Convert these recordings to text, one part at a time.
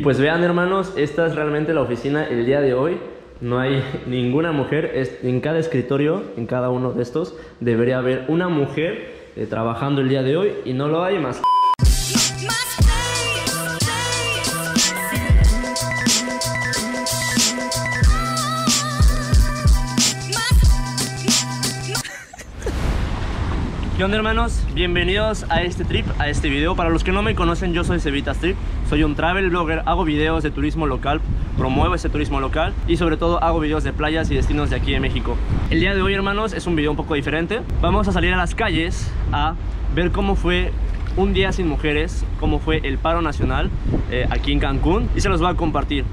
Y pues vean, hermanos, esta es realmente la oficina el día de hoy. No hay ninguna mujer. En cada escritorio, en cada uno de estos, debería haber una mujer trabajando el día de hoy, y no lo hay más. ¿Qué onda, hermanos? Bienvenidos a este trip, a este video. Para los que no me conocen, yo soy Sebitas Trip. Soy un travel blogger, hago videos de turismo local, promuevo ese turismo local y sobre todo hago videos de playas y destinos de aquí de México. El día de hoy, hermanos, es un video un poco diferente. Vamos a salir a las calles a ver cómo fue un día sin mujeres, cómo fue el paro nacional aquí en Cancún, y se los voy a compartir.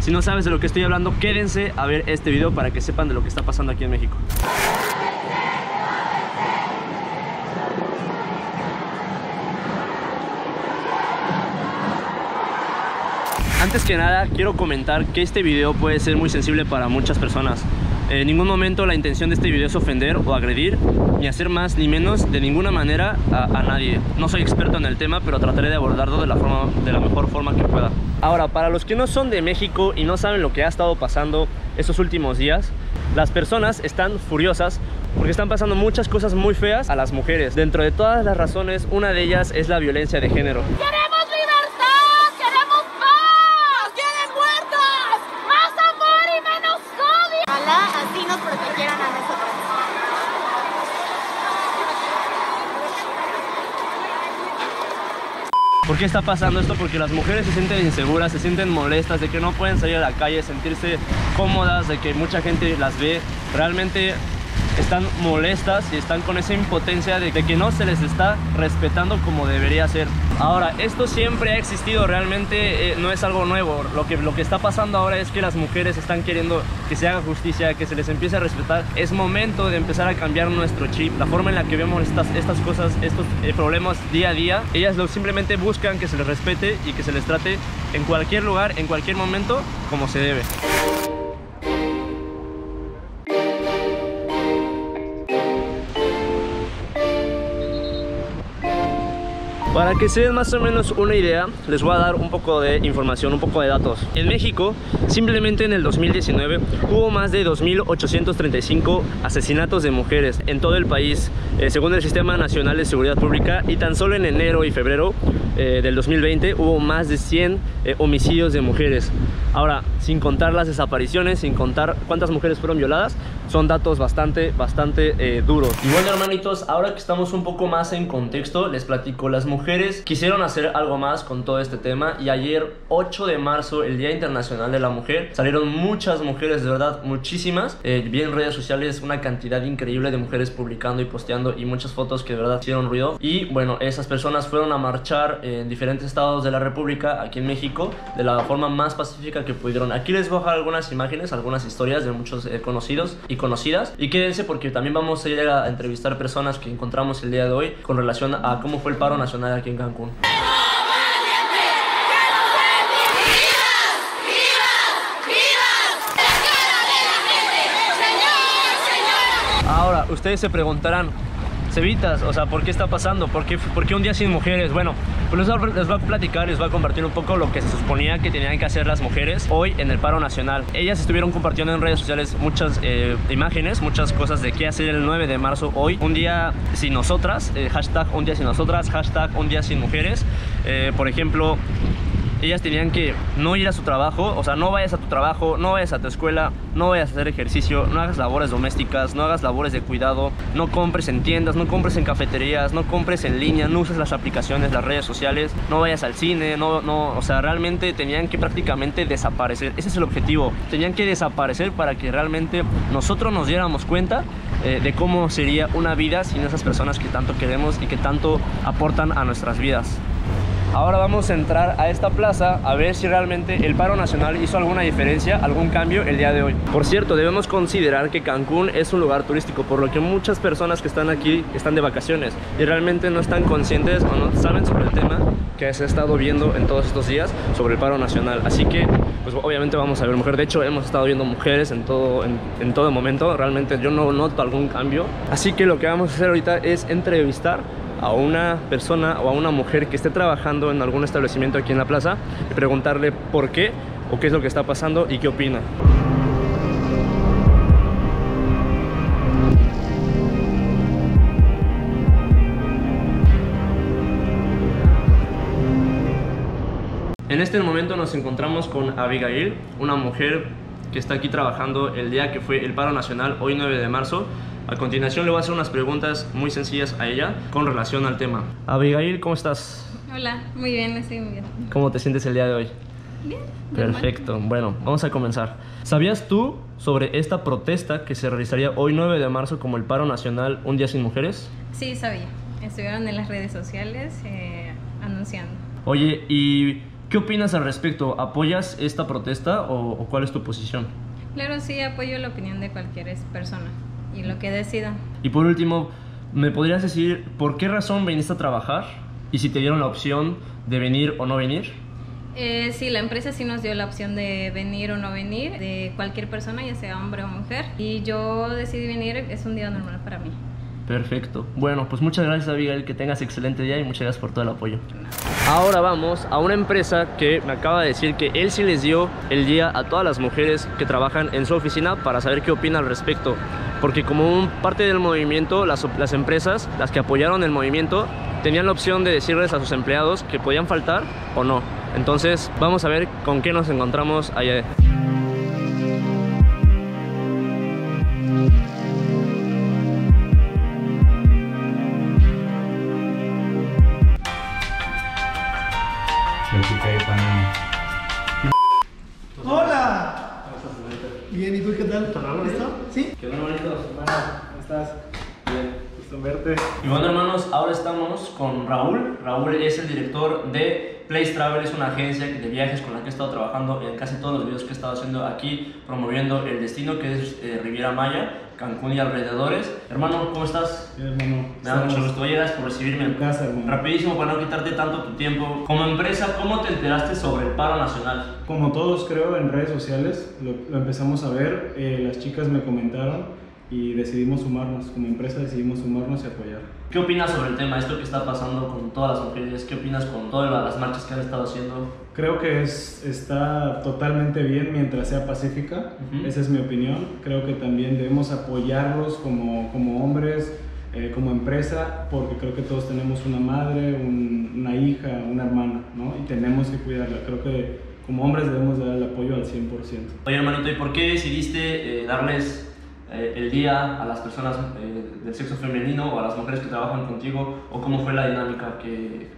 Si no sabes de lo que estoy hablando, quédense a ver este video para que sepan de lo que está pasando aquí en México. Antes que nada, quiero comentar que este video puede ser muy sensible para muchas personas. En ningún momento la intención de este video es ofender o agredir, ni hacer más ni menos de ninguna manera a nadie. No soy experto en el tema, pero trataré de abordarlo de la mejor forma que pueda. Ahora, para los que no son de México y no saben lo que ha estado pasando estos últimos días, las personas están furiosas porque están pasando muchas cosas muy feas a las mujeres. Dentro de todas las razones, una de ellas es la violencia de género. ¿Por qué está pasando esto? Porque las mujeres se sienten inseguras, se sienten molestas de que no pueden salir a la calle, sentirse cómodas, de que mucha gente las ve. Realmente están molestas y están con esa impotencia de que no se les está respetando como debería ser. Ahora, esto siempre ha existido, realmente no es algo nuevo. Lo que está pasando ahora es que las mujeres están queriendo que se haga justicia, que se les empiece a respetar. Es momento de empezar a cambiar nuestro chip, la forma en la que vemos estas cosas, estos problemas día a día. Ellas simplemente buscan que se les respete y que se les trate en cualquier lugar, en cualquier momento, como se debe. Para que se den más o menos una idea, les voy a dar un poco de información, un poco de datos. En México, simplemente en el 2019, hubo más de 2,835 asesinatos de mujeres en todo el país, según el Sistema Nacional de Seguridad Pública, y tan solo en enero y febrero del 2020 hubo más de 100 homicidios de mujeres. Ahora, sin contar las desapariciones, sin contar cuántas mujeres fueron violadas, son datos bastante duros. Y bueno, hermanitos, ahora que estamos un poco más en contexto, les platico. Las mujeres quisieron hacer algo más con todo este tema, y ayer 8 de marzo, el Día Internacional de la Mujer, salieron muchas mujeres, de verdad, muchísimas. Vi en redes sociales una cantidad increíble de mujeres publicando y posteando, y muchas fotos que de verdad hicieron ruido. Y bueno, esas personas fueron a marchar en diferentes estados de la República, aquí en México, de la forma más pacífica que pudieron. Aquí les voy a dejar algunas imágenes, algunas historias de muchos conocidos y conocidas, y quédense porque también vamos a ir a entrevistar personas que encontramos el día de hoy con relación a cómo fue el paro nacional aquí en Cancún. Ahora, ustedes se preguntarán, Sebitas, o sea, ¿por qué está pasando? ¿Por qué un día sin mujeres? Bueno, pues les voy a platicar, les voy a compartir un poco lo que se suponía que tenían que hacer las mujeres hoy en el paro nacional. Ellas estuvieron compartiendo en redes sociales muchas imágenes, muchas cosas de qué hacer el 9 de marzo hoy. Un día sin nosotras, hashtag un día sin nosotras, hashtag un día sin mujeres. Por ejemplo, ellas tenían que no ir a su trabajo, o sea, no vayas a tu trabajo, no vayas a tu escuela, no vayas a hacer ejercicio, no hagas labores domésticas, no hagas labores de cuidado, no compres en tiendas, no compres en cafeterías, no compres en línea, no uses las aplicaciones, las redes sociales, no vayas al cine, o sea, realmente tenían que prácticamente desaparecer. Ese es el objetivo, tenían que desaparecer para que realmente nosotros nos diéramos cuenta de cómo sería una vida sin esas personas que tanto queremos y que tanto aportan a nuestras vidas. Ahora vamos a entrar a esta plaza a ver si realmente el paro nacional hizo alguna diferencia, algún cambio el día de hoy. Por cierto, debemos considerar que Cancún es un lugar turístico, por lo que muchas personas que están aquí están de vacaciones y realmente no están conscientes o no saben sobre el tema que se ha estado viendo en todos estos días sobre el paro nacional. Así que, pues obviamente vamos a ver mujeres. De hecho, hemos estado viendo mujeres en todo momento. Realmente yo no noto algún cambio. Así que lo que vamos a hacer ahorita es entrevistar a una persona o a una mujer que esté trabajando en algún establecimiento aquí en la plaza y preguntarle por qué o qué es lo que está pasando y qué opina. En este momento nos encontramos con Abigail, una mujer que está aquí trabajando el día que fue el paro nacional, hoy 9 de marzo. A continuación le voy a hacer unas preguntas muy sencillas a ella con relación al tema. Abigail, ¿cómo estás? Hola, muy bien, estoy muy bien. ¿Cómo te sientes el día de hoy? Bien. Perfecto, bueno, vamos a comenzar. ¿Sabías tú sobre esta protesta que se realizaría hoy 9 de marzo como el paro nacional, un día sin mujeres? Sí, sabía. Estuvieron en las redes sociales anunciando. Oye, ¿y qué opinas al respecto? ¿Apoyas esta protesta o cuál es tu posición? Claro, sí, apoyo la opinión de cualquier persona y lo que decida. Y por último, ¿me podrías decir por qué razón viniste a trabajar y si te dieron la opción de venir o no venir? Sí, la empresa sí nos dio la opción de venir o no venir, de cualquier persona, ya sea hombre o mujer, y yo decidí venir, es un día normal para mí. Perfecto. Bueno, pues muchas gracias, Abigail, que tengas excelente día y muchas gracias por todo el apoyo. Ahora vamos a una empresa que me acaba de decir que él sí les dio el día a todas las mujeres que trabajan en su oficina para saber qué opina al respecto. Porque como parte del movimiento, las empresas, las que apoyaron el movimiento, tenían la opción de decirles a sus empleados que podían faltar o no. Entonces, vamos a ver con qué nos encontramos allá. ¡Hola! Bien, ¿y tú qué tal? ¿Listo? ¿Sí? ¿Qué bueno, hermanito? ¿Cómo estás? Bien, gusto en verte. Y bueno, hermanos, ahora estamos con Raúl. Raúl es el director de Place Travel, es una agencia de viajes con la que he estado trabajando en casi todos los videos que he estado haciendo aquí, promoviendo el destino que es Riviera Maya, Cancún y alrededores. Hermano, ¿cómo estás? Bien, hermano. Me da mucho gusto. Gracias por recibirme en casa, hermano. Rapidísimo, para no quitarte tanto tu tiempo. Como empresa, ¿cómo te enteraste sobre el paro nacional? Como todos, creo, en redes sociales lo empezamos a ver. Las chicas me comentaron y decidimos sumarnos. Como empresa decidimos sumarnos y apoyar. ¿Qué opinas sobre el tema? Esto que está pasando con todas las mujeres. ¿Qué opinas con todas las marchas que han estado haciendo? Creo que está totalmente bien mientras sea pacífica. Esa es mi opinión. Creo que también debemos apoyarlos como hombres, como empresa, porque creo que todos tenemos una madre, una hija, una hermana, ¿no? Y tenemos que cuidarla. Creo que como hombres debemos dar el apoyo al 100%. Oye, hermanito, ¿y por qué decidiste darles el día a las personas del sexo femenino o a las mujeres que trabajan contigo, o cómo fue la dinámica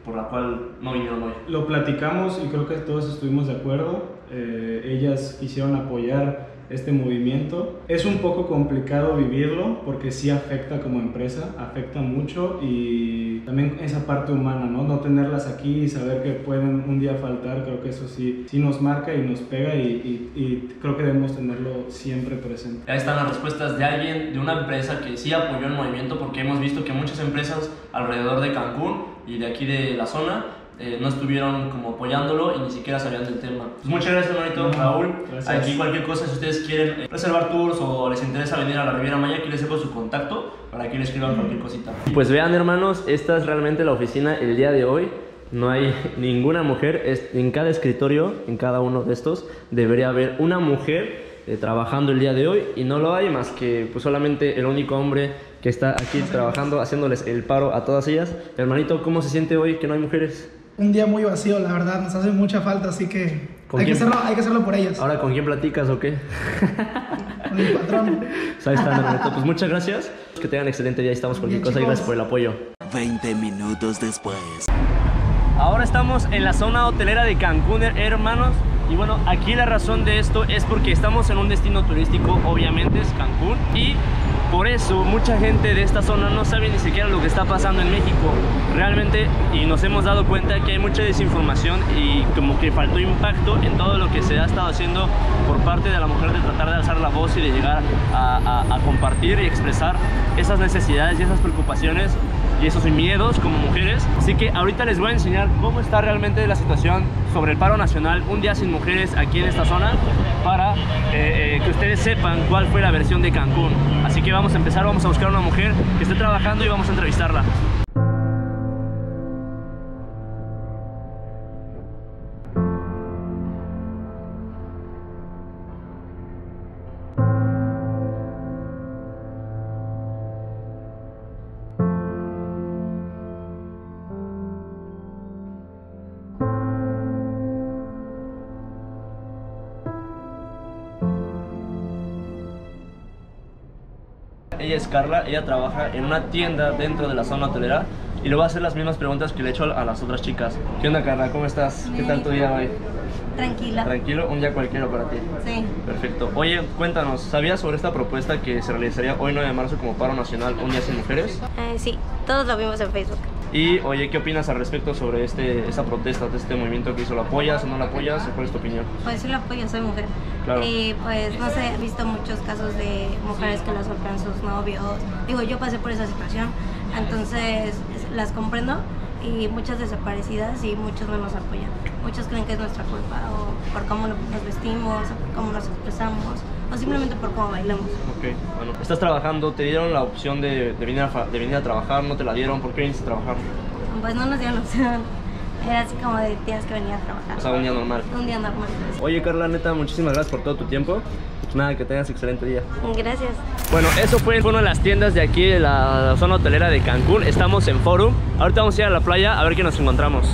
por la cual no vinieron hoy? Lo platicamos y creo que todos estuvimos de acuerdo. Ellas quisieron apoyar este movimiento. Es un poco complicado vivirlo porque sí afecta como empresa, afecta mucho, y también esa parte humana, ¿no? No tenerlas aquí y saber que pueden un día faltar, creo que eso sí nos marca y nos pega, y creo que debemos tenerlo siempre presente. Ahí están las respuestas de alguien, de una empresa que sí apoyó el movimiento, porque hemos visto que muchas empresas alrededor de Cancún y de aquí de la zona no estuvieron como apoyándolo y ni siquiera sabían del tema. Pues muchas gracias, hermanito Raúl. Gracias. Aquí cualquier cosa, si ustedes quieren reservar tours o les interesa venir a la Riviera Maya, aquí les dejo su contacto para que les escriban cualquier cosita. Pues vean, hermanos, esta es realmente la oficina el día de hoy. No hay ninguna mujer. En cada escritorio, en cada uno de estos, debería haber una mujer trabajando el día de hoy, y no lo hay, más que pues solamente el único hombre que está aquí trabajando, haciéndoles el paro a todas ellas. Hermanito, ¿cómo se siente hoy que no hay mujeres? Un día muy vacío, la verdad, nos hace mucha falta, así que hay que hacerlo por ellas. Ahora, ¿con quién platicas o qué? Con el patrón. Ahí está, hermanito, pues muchas gracias, que tengan excelente día, estamos con cualquier cosa, y gracias por el apoyo. 20 minutos después. Ahora estamos en la zona hotelera de Cancún, hermanos. Y bueno, aquí la razón de esto es porque estamos en un destino turístico, obviamente es Cancún, y por eso mucha gente de esta zona no sabe ni siquiera lo que está pasando en México realmente, y nos hemos dado cuenta que hay mucha desinformación y como que faltó impacto en todo lo que se ha estado haciendo por parte de la mujer, de tratar de alzar la voz y de llegar a compartir y expresar esas necesidades y esas preocupaciones y esos miedos como mujeres. Así que ahorita les voy a enseñar cómo está realmente la situación sobre el paro nacional, un día sin mujeres, aquí en esta zona, para que ustedes sepan cuál fue la versión de Cancún. Así que vamos a empezar, vamos a buscar una mujer que esté trabajando y vamos a entrevistarla. ella es Carla, ella trabaja en una tienda dentro de la zona hotelera y le voy a hacer las mismas preguntas que le he hecho a las otras chicas. ¿Qué onda, Carla? ¿Cómo estás? ¿Qué tal tu día hoy? Tranquila. Tranquilo, un día cualquiera para ti. Sí. Perfecto. Oye, cuéntanos, ¿sabías sobre esta propuesta que se realizaría hoy 9 de marzo como paro nacional, un día sin mujeres? Sí, todos lo vimos en Facebook. Y oye, ¿qué opinas al respecto sobre esta protesta, de este movimiento que hizo? ¿Lo apoyas o no lo apoyas? ¿Cuál es tu opinión? Pues sí lo apoyo, soy mujer. Claro. Y pues no sé, he visto muchos casos de mujeres que las golpean sus novios. Digo, yo pasé por esa situación, entonces las comprendo. Y muchas desaparecidas y muchos no nos apoyan. Muchos creen que es nuestra culpa o por cómo nos vestimos, o por cómo nos expresamos o simplemente por cómo bailamos. Ok, bueno. Estás trabajando, te dieron la opción de venir a trabajar, no te la dieron, ¿por qué viniste a trabajar? Pues no nos dieron opción. Era así como de tías que venían a trabajar. O sea, un día normal. Un día normal. Oye, Carla, neta, muchísimas gracias por todo tu tiempo. Pues nada, que tengas excelente día. Gracias. Bueno, eso fue en una de las tiendas de aquí, de la zona hotelera de Cancún. Estamos en Forum. Ahorita vamos a ir a la playa a ver qué nos encontramos.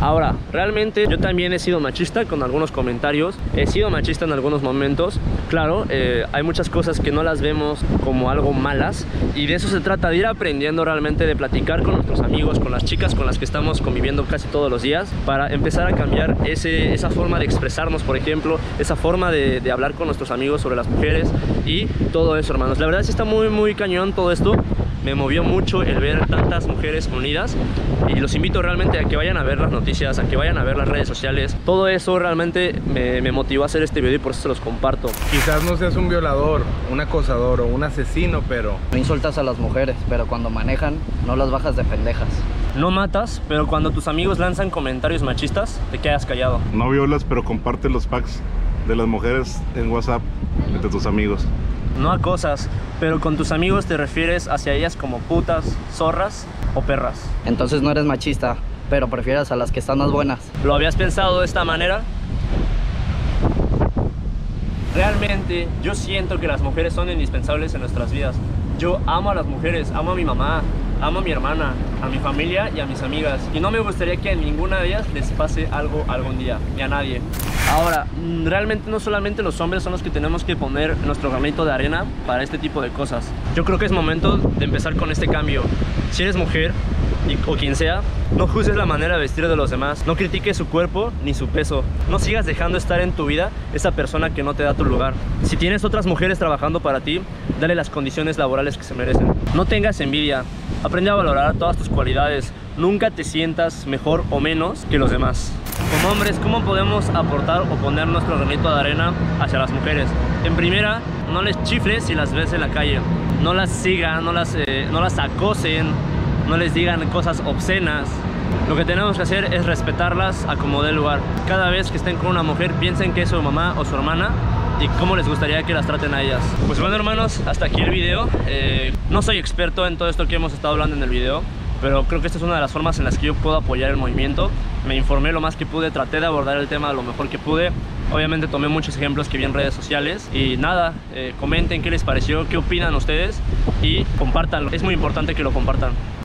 Ahora, realmente yo también he sido machista con algunos comentarios, he sido machista en algunos momentos, claro, hay muchas cosas que no las vemos como algo malas y de eso se trata, de ir aprendiendo realmente, de platicar con nuestros amigos, con las chicas con las que estamos conviviendo casi todos los días para empezar a cambiar esa forma de expresarnos, por ejemplo, esa forma de hablar con nuestros amigos sobre las mujeres y todo eso, hermanos. La verdad sí está muy, muy cañón todo esto. Me movió mucho el ver tantas mujeres unidas y los invito realmente a que vayan a ver las noticias, a que vayan a ver las redes sociales. Todo eso realmente me motivó a hacer este video y por eso se los comparto. Quizás no seas un violador, un acosador o un asesino, pero... No insultas a las mujeres, pero cuando manejan no las bajas de pendejas. No matas, pero cuando tus amigos lanzan comentarios machistas, te quedas callado. No violas, pero comparte los packs de las mujeres en WhatsApp entre tus amigos. No acosas, pero con tus amigos te refieres hacia ellas como putas, zorras o perras. Entonces no eres machista, pero prefieres a las que están más buenas. ¿Lo habías pensado de esta manera? Realmente yo siento que las mujeres son indispensables en nuestras vidas. Yo amo a las mujeres, amo a mi mamá, amo a mi hermana, a mi familia y a mis amigas. Y no me gustaría que a ninguna de ellas les pase algo algún día, ni a nadie. Ahora, realmente no solamente los hombres son los que tenemos que poner nuestro granito de arena para este tipo de cosas. Yo creo que es momento de empezar con este cambio. Si eres mujer o quien sea, no juzgues la manera de vestir de los demás, no critiques su cuerpo ni su peso, no sigas dejando estar en tu vida esa persona que no te da tu lugar. Si tienes otras mujeres trabajando para ti, dale las condiciones laborales que se merecen. No tengas envidia, aprende a valorar todas tus cualidades, nunca te sientas mejor o menos que los demás. Como hombres, ¿cómo podemos aportar o poner nuestro granito de arena hacia las mujeres? En primera, no les chifles si las ves en la calle, no las sigan, no las acosen, no les digan cosas obscenas. Lo que tenemos que hacer es respetarlas a como dé lugar. Cada vez que estén con una mujer, piensen que es su mamá o su hermana y cómo les gustaría que las traten a ellas. Pues bueno, hermanos, hasta aquí el video. No soy experto en todo esto que hemos estado hablando en el video, pero creo que esta es una de las formas en las que yo puedo apoyar el movimiento. Me informé lo más que pude, traté de abordar el tema lo mejor que pude. Obviamente tomé muchos ejemplos que vi en redes sociales. Y nada, comenten qué les pareció, qué opinan ustedes y compártanlo. Es muy importante que lo compartan.